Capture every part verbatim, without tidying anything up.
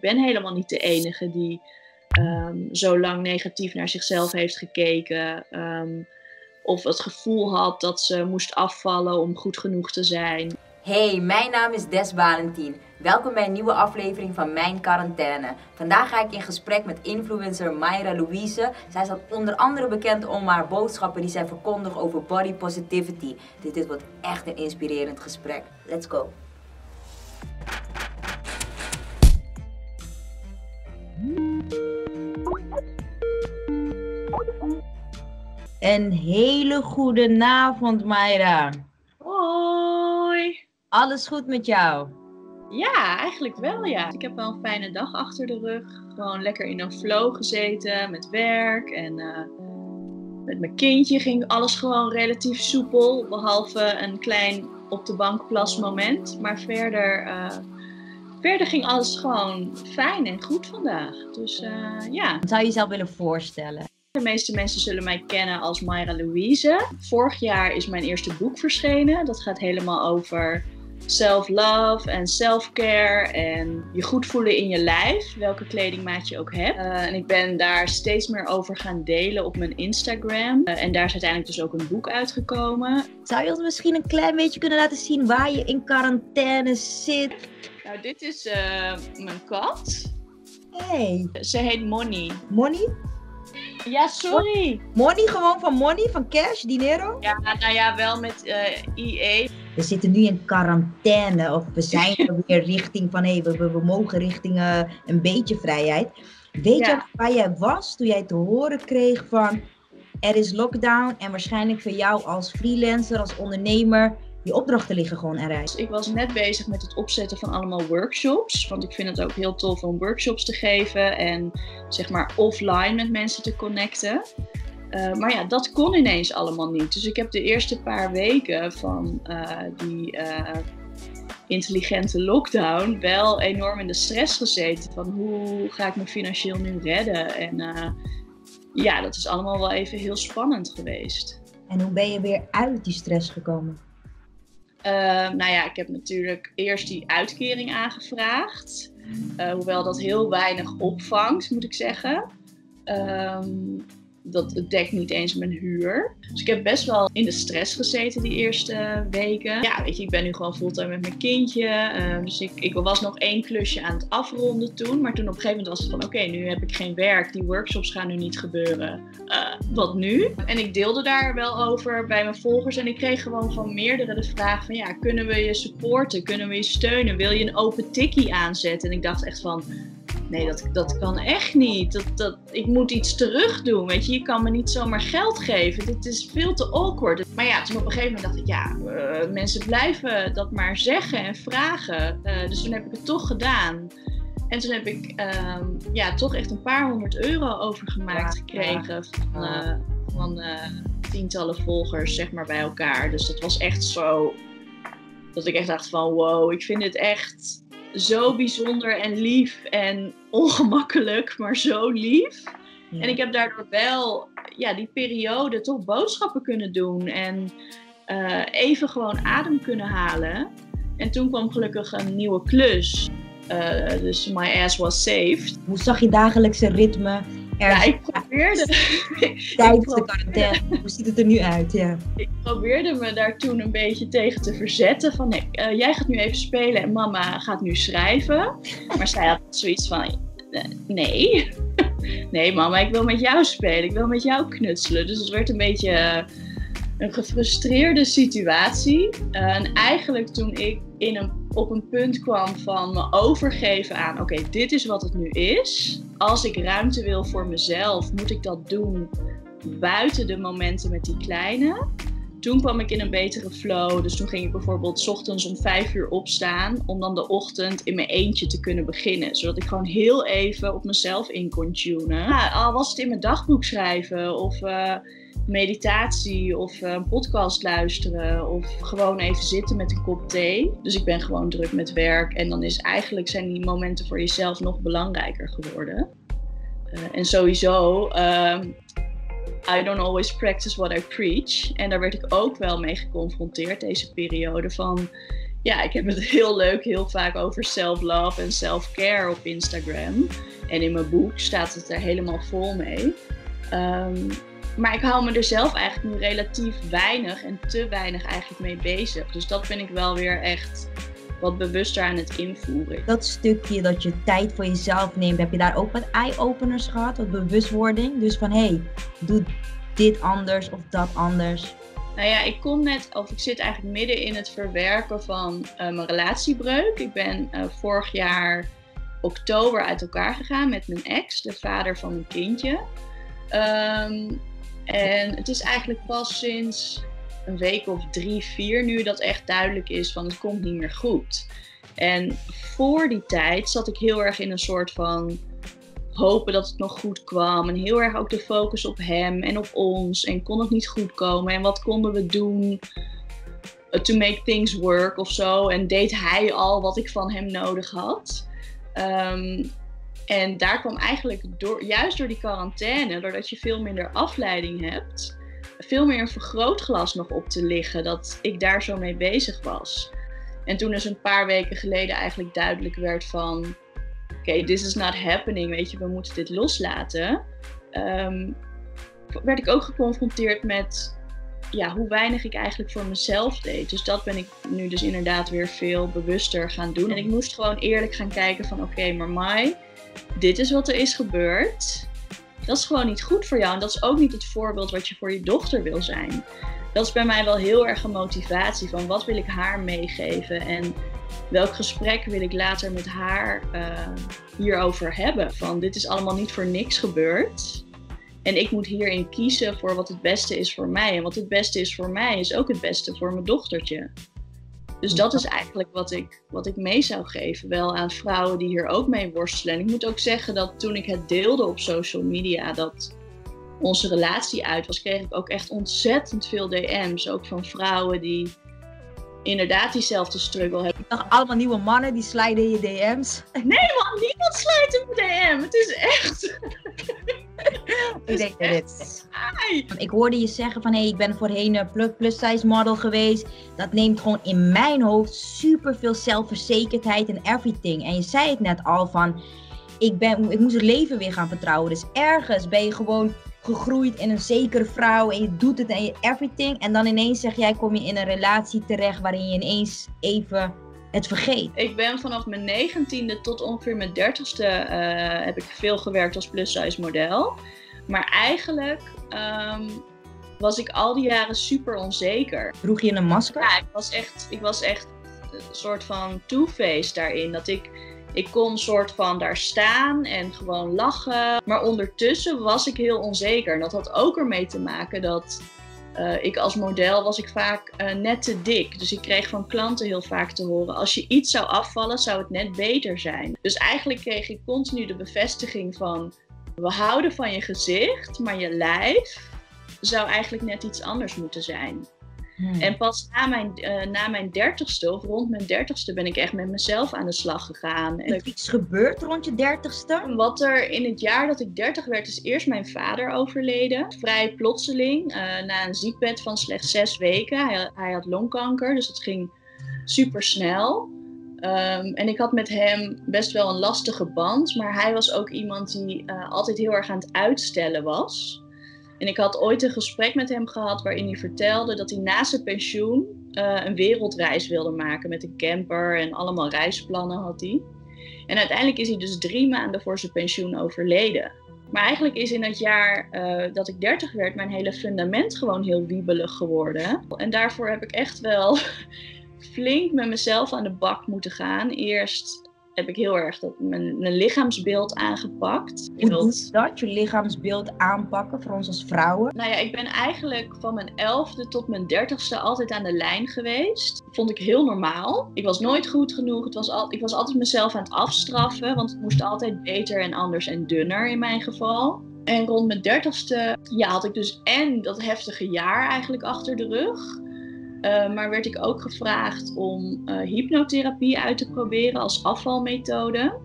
Ik ben helemaal niet de enige die um, zo lang negatief naar zichzelf heeft gekeken. Um, of het gevoel had dat ze moest afvallen om goed genoeg te zijn. Hey, mijn naam is Des Balentien. Welkom bij een nieuwe aflevering van Mijn Quarantaine. Vandaag ga ik in gesprek met influencer Mayra Louise. Zij staat onder andere bekend om haar boodschappen die zij verkondigt over body positivity. Dit, dit wordt echt een inspirerend gesprek. Let's go! Een hele goede avond, Mayra. Hoi. Alles goed met jou? Ja, eigenlijk wel, ja. Ik heb wel een fijne dag achter de rug. Gewoon lekker in een flow gezeten met werk. En uh, met mijn kindje ging alles gewoon relatief soepel. Behalve een klein op de bank plas moment. Maar verder, uh, verder ging alles gewoon fijn en goed vandaag. Dus uh, ja. Zou je jezelf willen voorstellen? De meeste mensen zullen mij kennen als Mayra Louise. Vorig jaar is mijn eerste boek verschenen. Dat gaat helemaal over self-love en self-care en je goed voelen in je lijf, welke kledingmaat je ook hebt. Uh, en ik ben daar steeds meer over gaan delen op mijn Instagram. Uh, en daar is uiteindelijk dus ook een boek uitgekomen. Zou je ons misschien een klein beetje kunnen laten zien waar je in quarantaine zit? Nou, dit is uh, mijn kat. Hey. Ze heet Moni. Moni? Ja, sorry. Money, gewoon van money, van cash, dinero? Ja, nou ja, wel met uh, I E. We zitten nu in quarantaine, of we zijn er weer richting van, hey, we, we, we mogen richting uh, een beetje vrijheid. Weet ja. je waar jij was toen jij te horen kreeg van, er is lockdown en waarschijnlijk voor jou als freelancer, als ondernemer, je opdrachten liggen gewoon eruit. Ik was net bezig met het opzetten van allemaal workshops. Want ik vind het ook heel tof om workshops te geven en zeg maar offline met mensen te connecten. Uh, maar ja, dat kon ineens allemaal niet. Dus ik heb de eerste paar weken van uh, die uh, intelligente lockdown wel enorm in de stress gezeten. Van hoe ga ik me financieel nu redden? En uh, ja, dat is allemaal wel even heel spannend geweest. En hoe ben je weer uit die stress gekomen? Uh, nou ja, ik heb natuurlijk eerst die uitkering aangevraagd, uh, hoewel dat heel weinig opvangt, moet ik zeggen. Um, dat dekt niet eens mijn huur. Dus ik heb best wel in de stress gezeten die eerste weken. Ja, weet je, ik ben nu gewoon fulltime met mijn kindje. Uh, dus ik, ik was nog één klusje aan het afronden toen, maar toen op een gegeven moment was het van, oké, okay, nu heb ik geen werk, die workshops gaan nu niet gebeuren. Uh, wat nu? En ik deelde daar wel over bij mijn volgers en ik kreeg gewoon van meerdere de vraag van, ja, kunnen we je supporten? Kunnen we je steunen? Wil je een open tikkie aanzetten? En ik dacht echt van, nee, dat, dat kan echt niet. Dat, dat, ik moet iets terug doen, weet je. Je kan me niet zomaar geld geven. Dit is veel te awkward. Maar ja, toen op een gegeven moment dacht ik, ja, uh, mensen blijven dat maar zeggen en vragen. Uh, dus toen heb ik het toch gedaan. En toen heb ik uh, ja, toch echt een paar honderd euro overgemaakt ja, gekregen ja. van, uh, van uh, tientallen volgers, zeg maar, bij elkaar. Dus dat was echt zo dat ik echt dacht van, wow, ik vind dit echt zo bijzonder en lief en ongemakkelijk, maar zo lief. Ja. En ik heb daardoor wel ja, die periode toch boodschappen kunnen doen en uh, even gewoon adem kunnen halen. En toen kwam gelukkig een nieuwe klus, uh, dus my ass was saved. Hoe zag je dagelijkse ritme? Er... Ja, ik probeerde... Tijdens de quarantaine, hoe ziet het er nu uit? Ja. Ik probeerde me daar toen een beetje tegen te verzetten. Van, nee, uh, jij gaat nu even spelen en mama gaat nu schrijven. Maar zij had zoiets van, nee. Nee mama, ik wil met jou spelen, ik wil met jou knutselen. Dus het werd een beetje een gefrustreerde situatie. Uh, en eigenlijk toen ik in een, op een punt kwam van me overgeven aan, oké, dit is wat het nu is. Als ik ruimte wil voor mezelf, moet ik dat doen buiten de momenten met die kleine. Toen kwam ik in een betere flow, dus toen ging ik bijvoorbeeld 's ochtends om vijf uur opstaan om dan de ochtend in mijn eentje te kunnen beginnen. Zodat ik gewoon heel even op mezelf in kon tunen. Ja, al was het in mijn dagboek schrijven of uh, meditatie of uh, een podcast luisteren of gewoon even zitten met een kop thee. Dus ik ben gewoon druk met werk en dan is eigenlijk zijn die momenten voor jezelf nog belangrijker geworden. Uh, en sowieso... Uh, I don't always practice what I preach. En daar werd ik ook wel mee geconfronteerd deze periode van, ja, ik heb het heel leuk, heel vaak over self-love en self-care op Instagram. En in mijn boek staat het er helemaal vol mee. Um, maar ik hou me er zelf eigenlijk nu relatief weinig en te weinig eigenlijk mee bezig. Dus dat ben ik wel weer echt wat bewuster aan het invoeren. Dat stukje dat je tijd voor jezelf neemt, heb je daar ook wat eye-openers gehad, wat bewustwording? Dus van, hé, hey, doe dit anders of dat anders. Nou ja, ik kom net, of ik zit eigenlijk midden in het verwerken van uh, mijn relatiebreuk. Ik ben uh, vorig jaar oktober uit elkaar gegaan met mijn ex, de vader van mijn kindje. Um, en het is eigenlijk pas sinds een week of drie, vier nu dat echt duidelijk is van het komt niet meer goed. En voor die tijd zat ik heel erg in een soort van hopen dat het nog goed kwam en heel erg ook de focus op hem en op ons en kon het niet goed komen en wat konden we doen to make things work of zo en deed hij al wat ik van hem nodig had. Um, en daar kwam eigenlijk door, juist door die quarantaine, doordat je veel minder afleiding hebt, veel meer een vergrootglas nog op te liggen dat ik daar zo mee bezig was. En toen dus een paar weken geleden eigenlijk duidelijk werd van oké, this is not happening, weet je, we moeten dit loslaten. Um, werd ik ook geconfronteerd met ja, hoe weinig ik eigenlijk voor mezelf deed. Dus dat ben ik nu dus inderdaad weer veel bewuster gaan doen. En ik moest gewoon eerlijk gaan kijken van oké, maar Mai, dit is wat er is gebeurd. Dat is gewoon niet goed voor jou en dat is ook niet het voorbeeld wat je voor je dochter wil zijn. Dat is bij mij wel heel erg een motivatie van wat wil ik haar meegeven en welk gesprek wil ik later met haar uh, hierover hebben. Van dit is allemaal niet voor niks gebeurd en ik moet hierin kiezen voor wat het beste is voor mij. En wat het beste is voor mij is ook het beste voor mijn dochtertje. Dus dat is eigenlijk wat ik, wat ik mee zou geven. Wel aan vrouwen die hier ook mee worstelen. En ik moet ook zeggen dat toen ik het deelde op social media dat onze relatie uit was, kreeg ik ook echt ontzettend veel D M's. Ook van vrouwen die inderdaad diezelfde struggle hebben. Ik dacht allemaal nieuwe mannen die sliden in je D M's. Nee man, niemand slijt in mijn D M. Het is echt... Ik denk dat dit. Ik hoorde je zeggen van hé, hey, ik ben voorheen plus size model geweest. Dat neemt gewoon in mijn hoofd super veel zelfverzekerdheid en everything. En je zei het net al van ik, ben, ik moest het leven weer gaan vertrouwen. Dus ergens ben je gewoon gegroeid in een zekere vrouw en je doet het en je everything. En dan ineens zeg jij kom je in een relatie terecht waarin je ineens even het vergeet. Ik ben vanaf mijn negentiende tot ongeveer mijn dertigste uh, heb ik veel gewerkt als plus-size model. Maar eigenlijk um, was ik al die jaren super onzeker. Droeg je een masker? Ja, ik was echt, ik was echt een soort van two-faced daarin. Dat ik, ik kon soort van daar staan en gewoon lachen. Maar ondertussen was ik heel onzeker. En dat had ook ermee te maken dat Uh, ik als model was ik vaak uh, net te dik. Dus ik kreeg van klanten heel vaak te horen, als je iets zou afvallen, zou het net beter zijn. Dus eigenlijk kreeg ik continu de bevestiging van, we houden van je gezicht, maar je lijf zou eigenlijk net iets anders moeten zijn. Hmm. En pas na mijn, uh, na mijn dertigste of rond mijn dertigste ben ik echt met mezelf aan de slag gegaan. En is iets gebeurd rond je dertigste? Wat er in het jaar dat ik dertig werd is eerst mijn vader overleden. Vrij plotseling, uh, na een ziekbed van slechts zes weken. Hij, hij had longkanker, dus het ging super snel. Um, en ik had met hem best wel een lastige band. Maar hij was ook iemand die uh, altijd heel erg aan het uitstellen was. En ik had ooit een gesprek met hem gehad waarin hij vertelde dat hij na zijn pensioen uh, een wereldreis wilde maken met een camper en allemaal reisplannen had hij. En uiteindelijk is hij dus drie maanden voor zijn pensioen overleden. Maar eigenlijk is in dat jaar uh, dat ik dertig werd mijn hele fundament gewoon heel wiebelig geworden. En daarvoor heb ik echt wel flink met mezelf aan de bak moeten gaan. Eerst heb ik heel erg dat, mijn, mijn lichaamsbeeld aangepakt. Hoe doe je dat, je lichaamsbeeld aanpakken voor ons als vrouwen? Nou ja, ik ben eigenlijk van mijn elfde tot mijn dertigste altijd aan de lijn geweest. Dat vond ik heel normaal. Ik was nooit goed genoeg. Het was al, ik was altijd mezelf aan het afstraffen, want het moest altijd beter en anders en dunner in mijn geval. En rond mijn dertigste ja, had ik dus en dat heftige jaar eigenlijk achter de rug. Uh, maar werd ik ook gevraagd om uh, hypnotherapie uit te proberen als afvalmethode.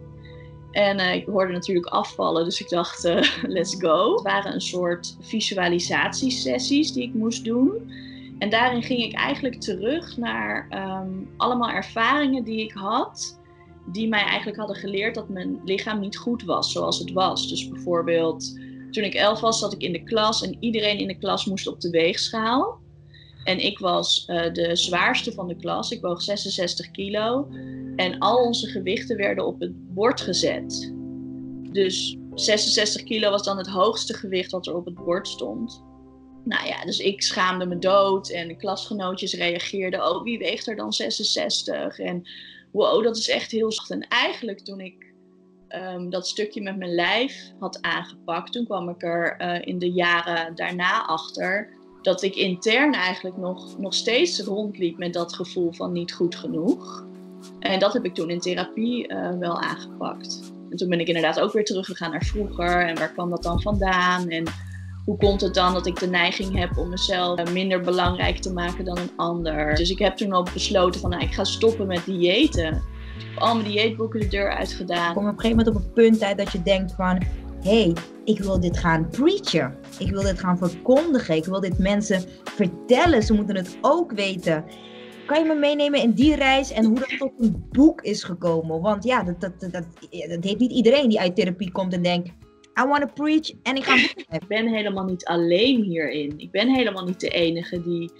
En uh, ik hoorde natuurlijk afvallen, dus ik dacht, uh, let's go. Het waren een soort visualisatiesessies die ik moest doen. En daarin ging ik eigenlijk terug naar um, allemaal ervaringen die ik had, die mij eigenlijk hadden geleerd dat mijn lichaam niet goed was zoals het was. Dus bijvoorbeeld, toen ik elf was zat ik in de klas en iedereen in de klas moest op de weegschaal. En ik was uh, de zwaarste van de klas, ik woog zesenzestig kilo. En al onze gewichten werden op het bord gezet. Dus zesenzestig kilo was dan het hoogste gewicht wat er op het bord stond. Nou ja, dus ik schaamde me dood en de klasgenootjes reageerden, oh wie weegt er dan zesenzestig? En wow, dat is echt heel zacht. En eigenlijk toen ik um, dat stukje met mijn lijf had aangepakt, toen kwam ik er uh, in de jaren daarna achter dat ik intern eigenlijk nog, nog steeds rondliep met dat gevoel van niet goed genoeg. En dat heb ik toen in therapie uh, wel aangepakt. En toen ben ik inderdaad ook weer teruggegaan naar vroeger en waar kwam dat dan vandaan? En hoe komt het dan dat ik de neiging heb om mezelf minder belangrijk te maken dan een ander? Dus ik heb toen al besloten van, nou, ik ga stoppen met diëten. Dus ik heb al mijn dieetboeken de deur uitgedaan. Ik kom op een gegeven moment op een punt uit dat je denkt van, hé, hey, ik wil dit gaan preachen. Ik wil dit gaan verkondigen. Ik wil dit mensen vertellen. Ze moeten het ook weten. Kan je me meenemen in die reis en hoe dat tot een boek is gekomen? Want ja, dat, dat, dat, dat, dat heeft niet iedereen die uit therapie komt en denkt, I want to preach en ik ga... Ik ben helemaal niet alleen hierin. Ik ben helemaal niet de enige die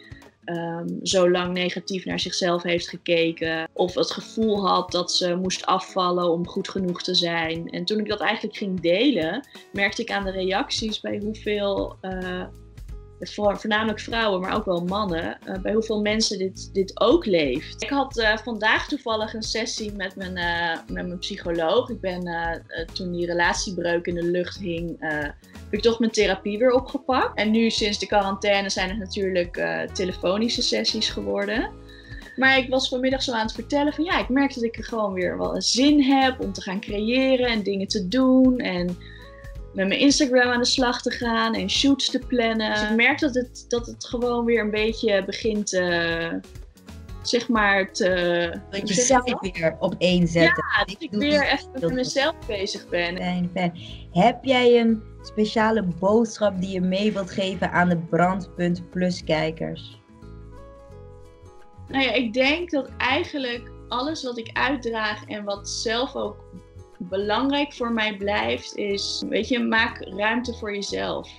um, zo lang negatief naar zichzelf heeft gekeken. Of het gevoel had dat ze moest afvallen om goed genoeg te zijn. En toen ik dat eigenlijk ging delen, merkte ik aan de reacties bij hoeveel... Uh, voornamelijk vrouwen, maar ook wel mannen, uh, bij hoeveel mensen dit, dit ook leeft. Ik had uh, vandaag toevallig een sessie met mijn, uh, met mijn psycholoog. Ik ben, uh, uh, toen die relatiebreuk in de lucht hing, uh, heb ik toch mijn therapie weer opgepakt. En nu sinds de quarantaine zijn het natuurlijk uh, telefonische sessies geworden. Maar ik was vanmiddag zo aan het vertellen van ja, ik merk dat ik er gewoon weer wel een zin heb om te gaan creëren en dingen te doen en met mijn Instagram aan de slag te gaan en shoots te plannen. Dus ik merk dat het, dat het gewoon weer een beetje begint, uh, zeg maar, te... Dat je zelf weer op één zetten. Ja, dat ik weer even met mezelf bezig ben. Fijn, fijn. Heb jij een speciale boodschap die je mee wilt geven aan de Brandpunt Plus kijkers? Nou ja, ik denk dat eigenlijk alles wat ik uitdraag en wat zelf ook belangrijk voor mij blijft is, weet je, maak ruimte voor jezelf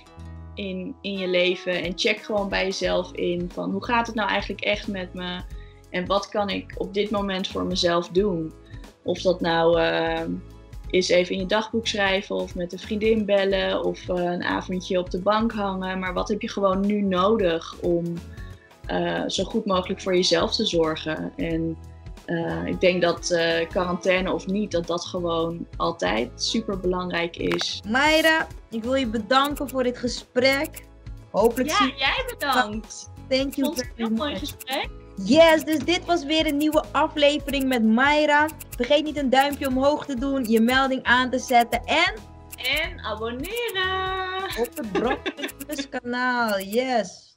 in, in je leven en check gewoon bij jezelf in van hoe gaat het nou eigenlijk echt met me en wat kan ik op dit moment voor mezelf doen. Of dat nou uh, is even in je dagboek schrijven of met een vriendin bellen of uh, een avondje op de bank hangen, maar wat heb je gewoon nu nodig om uh, zo goed mogelijk voor jezelf te zorgen. En Uh, ik denk dat uh, quarantaine of niet, dat dat gewoon altijd super belangrijk is. Mayra, ik wil je bedanken voor dit gesprek. Hopelijk ja, zie je... jij bedankt. Thank you. Vond je het een mooi gesprek? Yes, dus dit was weer een nieuwe aflevering met Mayra. Vergeet niet een duimpje omhoog te doen, je melding aan te zetten en... En abonneren! Op het Brandpunt Plus kanaal, yes.